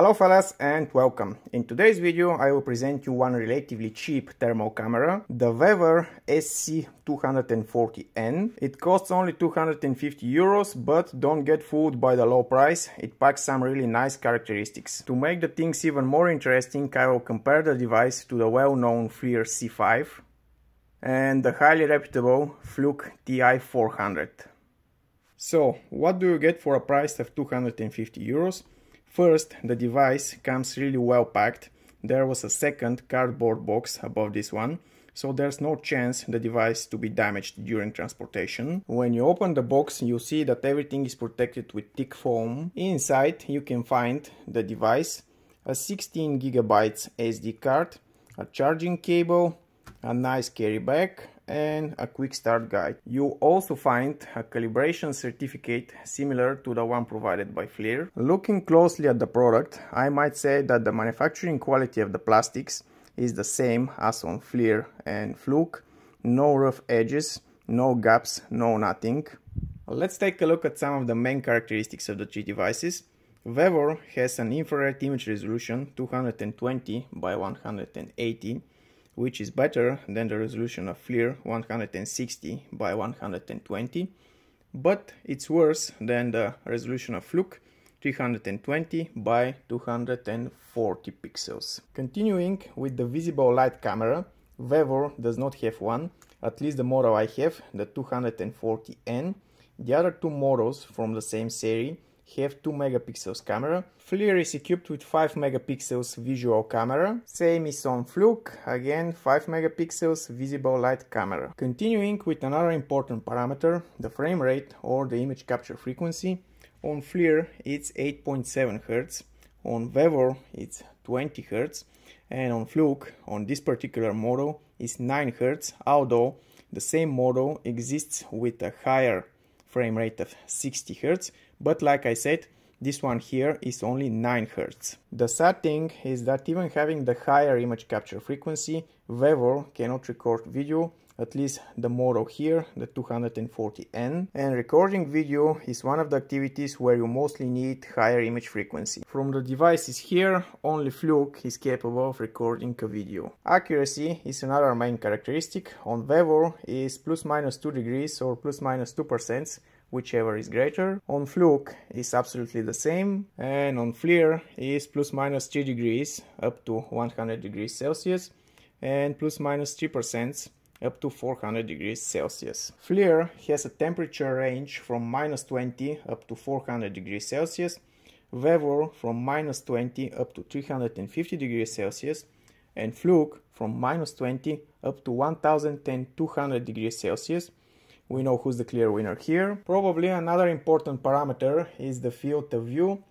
Hello fellas and welcome. In today's video I will present you one relatively cheap thermal camera, the Vevor SC240N. It costs only 250 euros, but don't get fooled by the low price, it packs some really nice characteristics. To make the things even more interesting, I will compare the device to the well-known FLIR C5 and the highly reputable Fluke TI400. So, what do you get for a price of 250 euros? First, the device comes really well packed. There was a second cardboard box above this one, so there's no chance the device to be damaged during transportation. When you open the box, you see that everything is protected with thick foam. Inside you can find the device, a 16 GB SD card, a charging cable, a nice carry bag and a quick start guide. You also find a calibration certificate similar to the one provided by FLIR. Looking closely at the product, I might say that the manufacturing quality of the plastics is the same as on FLIR and Fluke. No rough edges, no gaps, no nothing. Let's take a look at some of the main characteristics of the three devices. Vevor has an infrared image resolution 220 by 180. Which is better than the resolution of FLIR 160 by 120, but it's worse than the resolution of Fluke 320 by 240 pixels. Continuing with the visible light camera, Vevor does not have one, at least the model I have, the 240N. The other two models from the same series have 2 megapixels camera. FLIR is equipped with 5 megapixels visual camera. Same is on Fluke, again 5 megapixels visible light camera. Continuing with another important parameter, the frame rate or the image capture frequency. On FLIR it's 8.7 Hz, on Vevor it's 20 Hz, and on Fluke, on this particular model, it's 9 Hz, although the same model exists with a higher frame rate of 60 Hz. But like I said, this one here is only 9 Hz. The sad thing is that even having the higher image capture frequency, Vevor cannot record video, at least the model here, the 240N. And recording video is one of the activities where you mostly need higher image frequency. From the devices here, only Fluke is capable of recording a video. Accuracy is another main characteristic. On Vevor is plus minus 2 degrees or plus minus 2%. Whichever is greater. On Fluke is absolutely the same, and on FLIR is plus minus 3 degrees up to 100 degrees Celsius and plus minus 3% up to 400 degrees Celsius. FLIR has a temperature range from minus 20 up to 400 degrees Celsius, Vevor from minus 20 up to 350 degrees Celsius, and Fluke from minus 20 up to 1200 degrees Celsius. We know who's the clear winner here. Probably another important parameter is the field of view.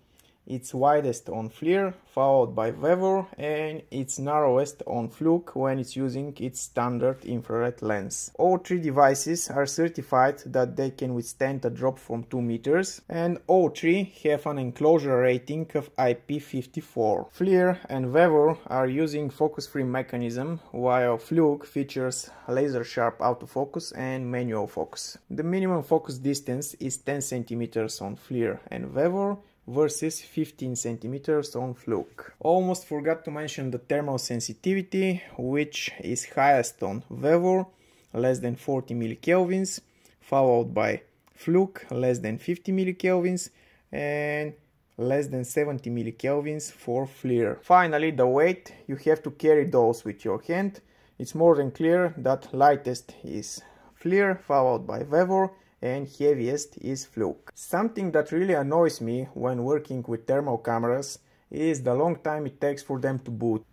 It's widest on FLIR, followed by Vevor, and it's narrowest on Fluke when it's using its standard infrared lens. All three devices are certified that they can withstand a drop from 2 meters, and all three have an enclosure rating of IP54. FLIR and Vevor are using focus-free mechanism, while Fluke features laser-sharp autofocus and manual focus. The minimum focus distance is 10 centimeters on FLIR and Vevor, versus 15 centimeters on Fluke. Almost forgot to mention the thermal sensitivity, which is highest on Vevor, less than 40 millikelvins, followed by Fluke, less than 50 millikelvins, and less than 70 millikelvins for FLIR. Finally, the weight, you have to carry those with your hand. It's more than clear that lightest is FLIR, followed by Vevor, and heaviest is Fluke. Something that really annoys me when working with thermal cameras is the long time it takes for them to boot.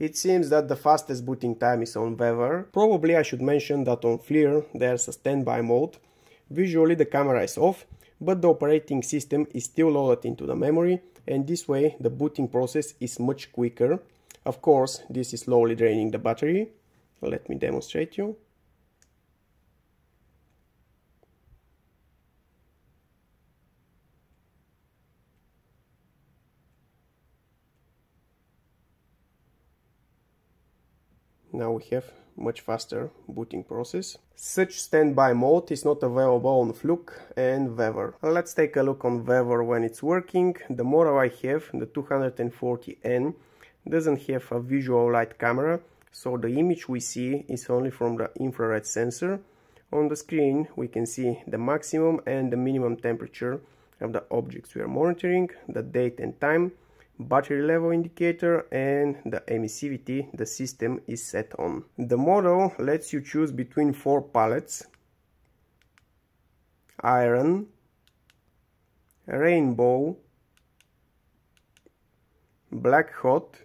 It seems that the fastest booting time is on Vevor. Probably I should mention that on FLIR there's a standby mode. Visually the camera is off, but the operating system is still loaded into the memory, and this way the booting process is much quicker. Of course, this is slowly draining the battery. Let me demonstrate you. Now we have much faster booting process. Such standby mode is not available on Fluke and Vevor. Let's take a look on Vevor when it's working. The model I have, the 240N, doesn't have a visual light camera, so the image we see is only from the infrared sensor. On the screen we can see the maximum and the minimum temperature of the objects we are monitoring, the date and time, battery level indicator, and the emissivity the system is set on. The model lets you choose between 4 palettes: iron, rainbow, black hot,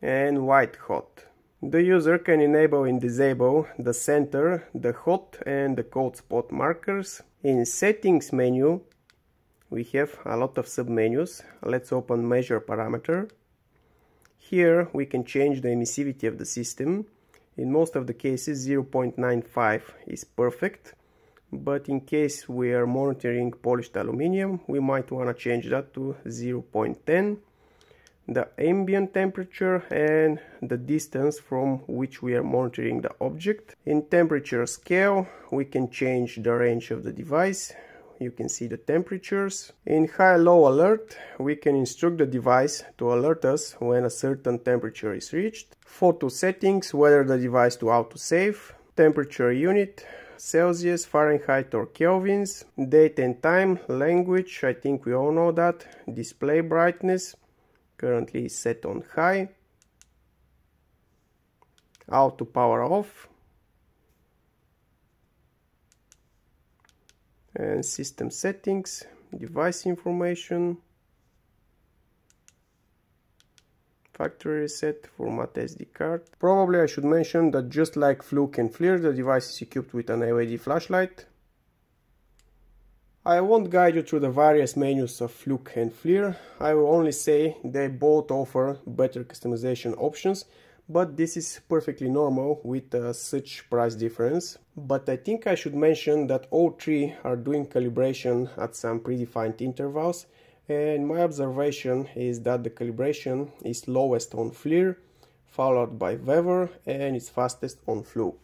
and white hot. The user can enable and disable the center, the hot and the cold spot markers. In settings menu we have a lot of submenus. Let's open measure parameter. Here we can change the emissivity of the system. In most of the cases 0.95 is perfect, but in case we are monitoring polished aluminium we might want to change that to 0.10. The ambient temperature and the distance from which we are monitoring the object. In temperature scale we can change the range of the device. You can see the temperatures. In high-low alert, we can instruct the device to alert us when a certain temperature is reached. Photo settings, whether the device to autosave, temperature unit, Celsius, Fahrenheit or Kelvins, date and time, language, I think we all know that, display brightness, currently is set on high, auto power off, and system settings, device information, factory reset, format SD card. Probably I should mention that just like Fluke and FLIR, the device is equipped with an LED flashlight. I won't guide you through the various menus of Fluke and FLIR. I will only say they both offer better customization options, but this is perfectly normal with such price difference. But I think I should mention that all three are doing calibration at some predefined intervals, and my observation is that the calibration is lowest on FLIR, followed by Vevor, and it's fastest on Fluke.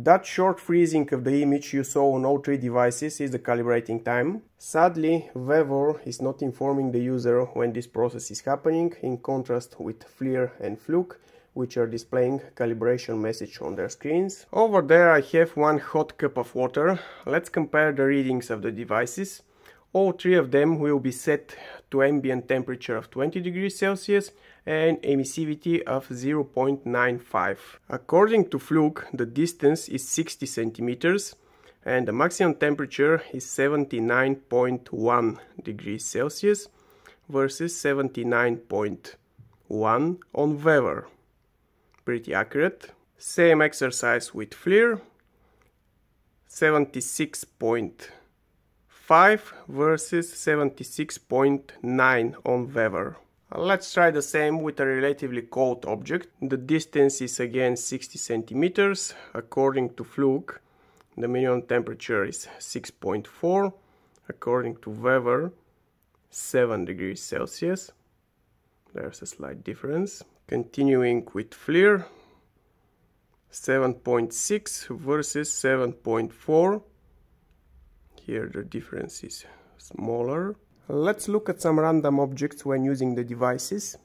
That short freezing of the image you saw on all three devices is the calibrating time. Sadly, Vevor is not informing the user when this process is happening, in contrast with FLIR and Fluke, which are displaying calibration message on their screens. Over there I have one hot cup of water. Let's compare the readings of the devices. All three of them will be set to ambient temperature of 20 degrees Celsius and emissivity of 0.95. According to Fluke, the distance is 60 centimeters and the maximum temperature is 79.1 degrees Celsius versus 79.1 on Vevor. Pretty accurate. Same exercise with FLIR, 76.5 versus 76.9 on Vevor. Let's try the same with a relatively cold object. The distance is again 60 centimeters. According to Fluke, the minimum temperature is 6.4. According to Vevor, 7 degrees Celsius. There's a slight difference. Continuing with FLIR, 7.6 versus 7.4. Here the difference is smaller. Let's look at some random objects when using the devices.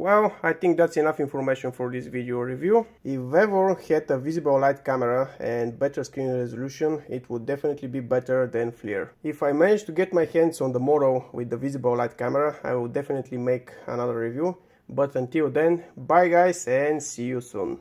Well, I think that's enough information for this video review. If Vevor had a visible light camera and better screen resolution, it would definitely be better than FLIR. If I manage to get my hands on the model with the visible light camera, I will definitely make another review. But until then, bye guys, and see you soon.